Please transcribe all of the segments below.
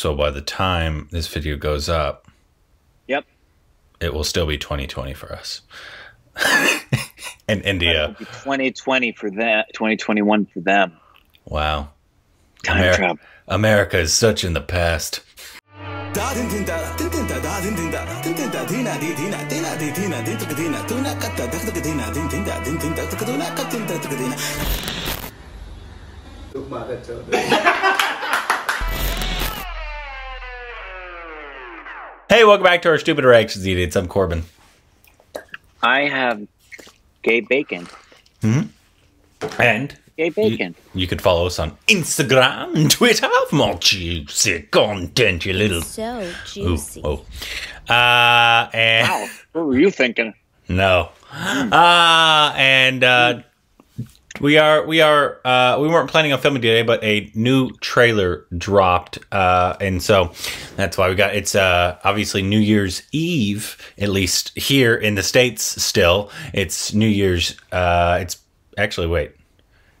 So by the time this video goes up, yep, it will still be 2020 for us. And India, 2020 for them, 2021 for them. Wow. America is such in the past. Hey, welcome back to our stupid reactions idiots. I'm Corbin. I have gay bacon. Mm-hmm. And gay bacon. You could follow us on Instagram and Twitter for more juicy content, you little. So juicy. Ooh, oh. And wow, what were you thinking? No. We weren't planning on filming today, but a new trailer dropped, and so that's why we got. It's obviously New Year's Eve, at least here in the States. Still, it's New Year's. It's actually wait,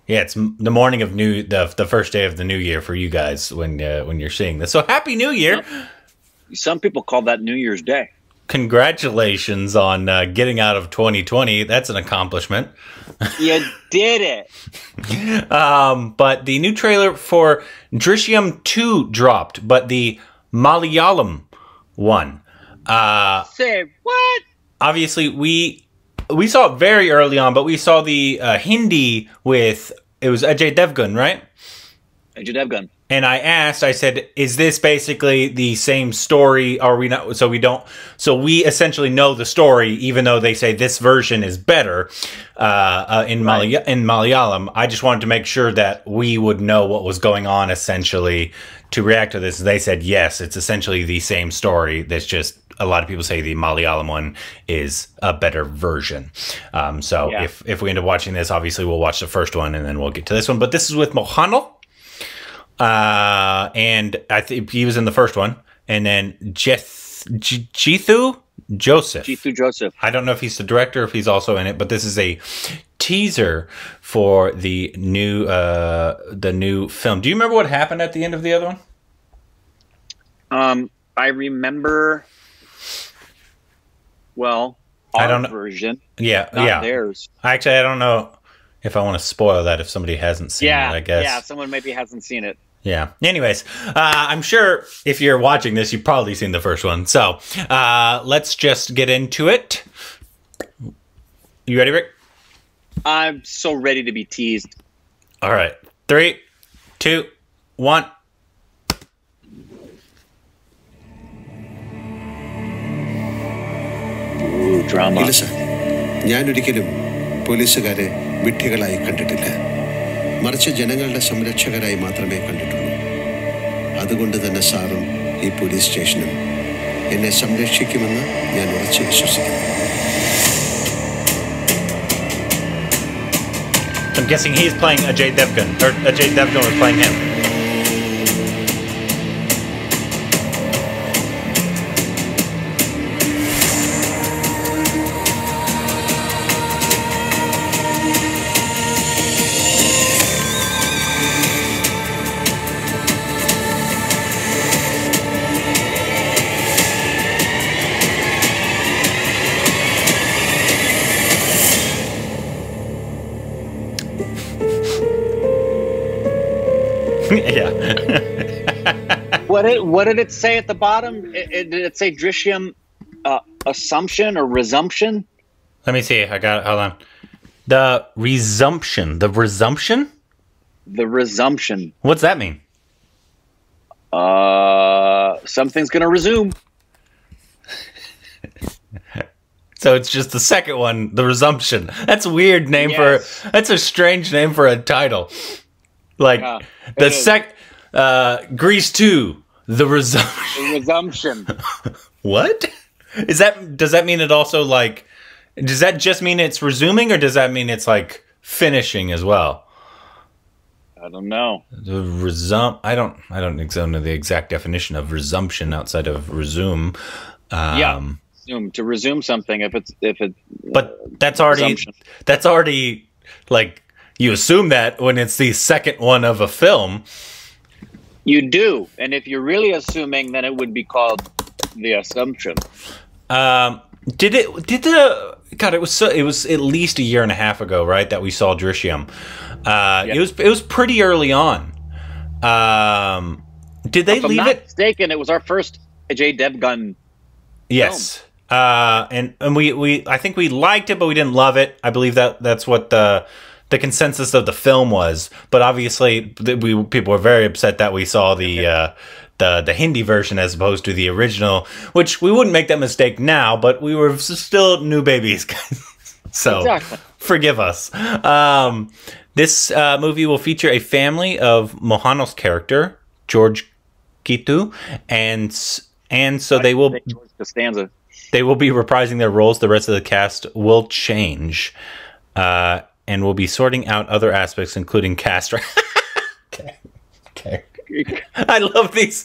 yeah, it's the morning of the first day of the new year for you guys when you're seeing this. So happy New Year! Some people call that New Year's Day. Congratulations on getting out of 2020. That's an accomplishment. You did it. But the new trailer for Drishyam 2 dropped, but the Malayalam one. Say what? Obviously, we saw it very early on, but we saw the Hindi with, it was Ajay Devgn, right? Ajay Devgn. And I asked, I said, is this basically the same story? Are we not, so we don't, so we essentially know the story, even though they say this version is better in Malayalam. I just wanted to make sure that we would know what was going on essentially to react to this. They said, yes, it's essentially the same story. That's just, a lot of people say the Malayalam one is a better version. So yeah. If we end up watching this, obviously we'll watch the first one and then we'll get to this one. But this is with Mohanlal. And I think he was in the first one, and then Jithu Joseph. Jithu Joseph. I don't know if he's the director, if he's also in it, but this is a teaser for the new film. Do you remember what happened at the end of the other one? I remember. Well, our version. Yeah, not yeah. Theirs. Actually, I don't know if I want to spoil that if somebody hasn't seen it, I guess. Yeah, someone maybe hasn't seen it. Yeah. Anyways, I'm sure if you're watching this, you've probably seen the first one. So let's just get into it. You ready, Rick? I'm so ready to be teased. All right. 3, 2, 1. Ooh, drama. വിട്ടികളായി കണ്ടിട്ടില്ല മറിച്ച് ജനങ്ങളുടെ സംരക്ഷകരായി മാത്രമേ കണ്ടിട്ടുള്ളൂ അതുകൊണ്ട് തന്നെ സാറും ഈ police സ്റ്റേഷനും എന്നെ സംരക്ഷിക്കുമെന്ന് ഞാൻ ഉറച്ചു വിശ്വസിക്കുന്നു I'm guessing he's playing Ajay Devgn or Ajay Devgn was playing him Yeah. What did it say at the bottom? Did it say Drishyam assumption or resumption? Let me see. I got it. Hold on. The resumption. The resumption? The resumption. What's that mean? Something's going to resume. So it's just the second one, the resumption. That's a weird name for... That's a strange name for a title. Like the Grease 2, the resumption. The resumption. What is that? Does that mean it also like? Does that just mean it's resuming, or does that mean it's like finishing as well? I don't know. The resum. I don't know the exact definition of resumption outside of resume. To resume something if it. But that's already resumption. That's already like. You assume that when it's the second one of a film. You do. And if you're really assuming, then it would be called The Assumption. It was at least a year and a half ago, right, that we saw Drishyam. Yep. It was pretty early on. Did they leave it? If I'm not mistaken, it was our first Ajay Devgn. Yes. And I think we liked it, but we didn't love it. I believe that's what the consensus of the film was. But obviously, people were very upset that we saw the Hindi version as opposed to the original, which we wouldn't make that mistake now, but we were still new babies. So exactly. Forgive us. This movie will feature a family of Mohanlal's character, George Kitu, and so they will be reprising their roles. The rest of the cast will change, and we'll be sorting out other aspects, including cast. Okay. I love these,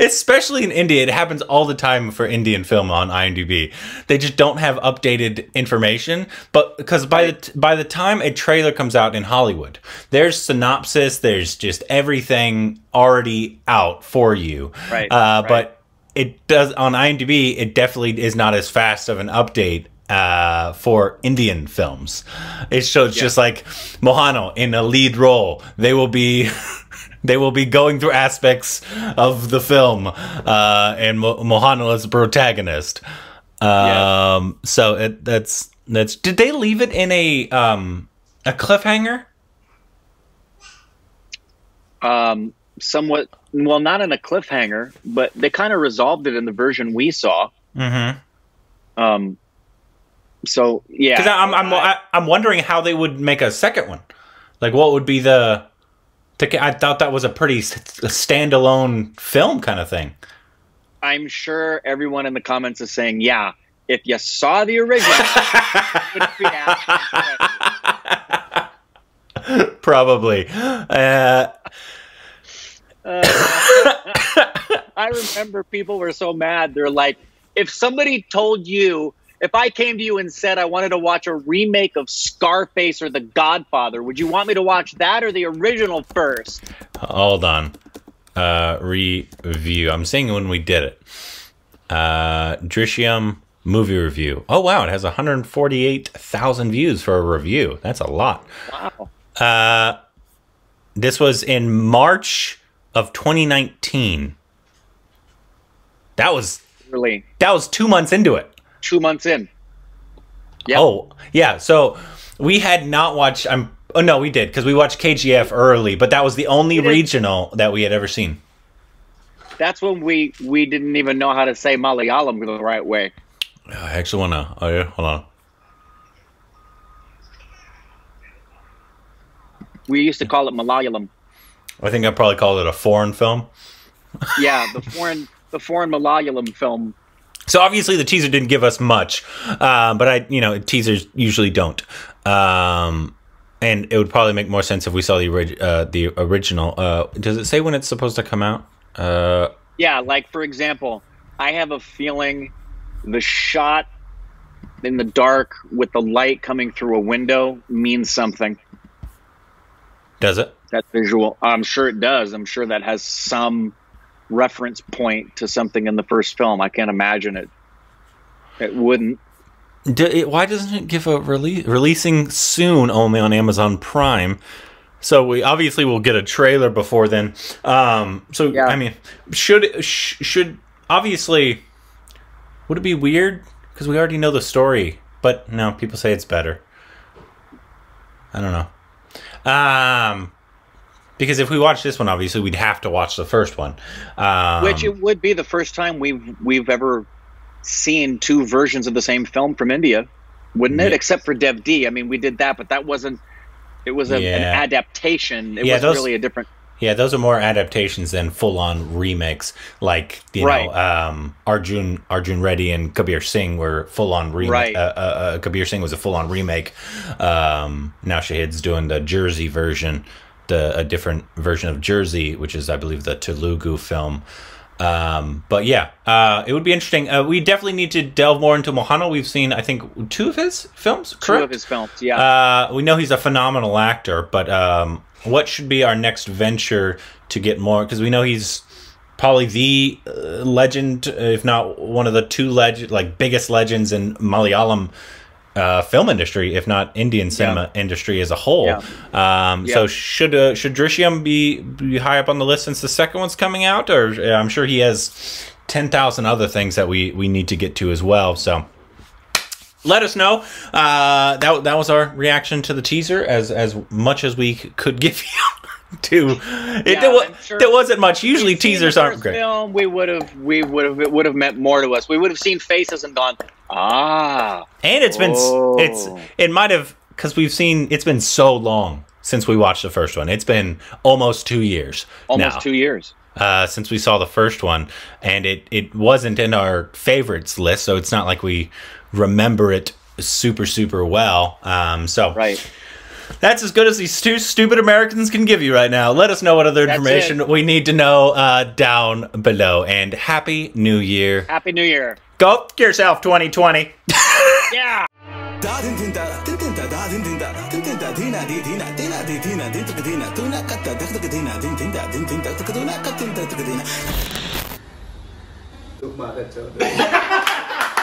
especially in India. It happens all the time for Indian film on IMDb. They just don't have updated information, but because by the time a trailer comes out in Hollywood, there's synopsis, there's just everything already out for you. Right. But it does on IMDb. It definitely is not as fast of an update for Indian films. It's just like Mohanlal in a lead role. They will be going through aspects of the film, and Mohanlal is the protagonist. So that's. Did they leave it in a cliffhanger? Somewhat. Well, not in a cliffhanger, but they kind of resolved it in the version we saw. Mm-hmm. So yeah, because I'm wondering how they would make a second one. Like, what would be the? I thought that was a pretty standalone film kind of thing. I'm sure everyone in the comments is saying, yeah, if you saw the original, it would be absolutely. Probably. I remember people were so mad. They're like, if somebody told you, if I came to you and said I wanted to watch a remake of Scarface or The Godfather, would you want me to watch that or the original first? Hold on. Review. I'm seeing when we did it. Drishyam movie review. Oh, wow. It has 148,000 views for a review. That's a lot. Wow. This was in March of 2019. That was 2 months into it. 2 months in. Yep. Oh, yeah. So we had not watched... Oh, no, we did, because we watched KGF early, but that was the only regional that we had ever seen. That's when we didn't even know how to say Malayalam the right way. I actually want to... Oh, yeah, hold on. We used to call it Malayalam. I think I probably called it a foreign film. Yeah, the foreign Malayalam film. So obviously the teaser didn't give us much, but teasers usually don't, and it would probably make more sense if we saw the original. Does it say when it's supposed to come out? Yeah, like for example, I have a feeling the shot in the dark with the light coming through a window means something. Does it? That visual, I'm sure it does. I'm sure that has some reference point to something in the first film. I can't imagine it wouldn't. Why doesn't it give a releasing soon only on Amazon Prime? So we obviously will get a trailer before then. So yeah. I mean, should obviously, would it be weird because we already know the story? But no, people say it's better. I don't know. Because if we watch this one, obviously we'd have to watch the first one, which it would be the first time we've ever seen two versions of the same film from India, wouldn't it? Yeah. Except for Dev D. I mean, we did that, but that wasn't. It was an adaptation. It was really a different. Yeah, those are more adaptations than full-on remakes, like Arjun Reddy and Kabir Singh were full-on remake. Right. Kabir Singh was a full-on remake. Now Shahid's doing the Jersey version. A different version of Jersey, which is, I believe, the Telugu film. But yeah, it would be interesting. We definitely need to delve more into Mohanlal. We've seen, I think, two of his films, correct? Two of his films, yeah. We know he's a phenomenal actor, but what should be our next venture to get more? Because we know he's probably the legend, if not one of the two biggest legends in Malayalam film industry, if not Indian cinema industry as a whole. Yeah. So should Drishyam be high up on the list since the second one's coming out? Or I'm sure he has 10,000 other things that we need to get to as well. So let us know. That was our reaction to the teaser, as much as we could give you. There wasn't much. Usually teasers aren't great. Film, it would have meant more to us. We would have seen faces and gone, ah. And it's it might have, because we've seen, it's been so long since we watched the first one. It's been almost 2 years. Almost now, 2 years. Since we saw the first one, and it wasn't in our favorites list, so it's not like we remember it super, super well. Right. That's as good as these two stupid Americans can give you right now. Let us know what other information we need to know down below. And Happy New Year. Happy New Year. Go yourself, 2020. Yeah.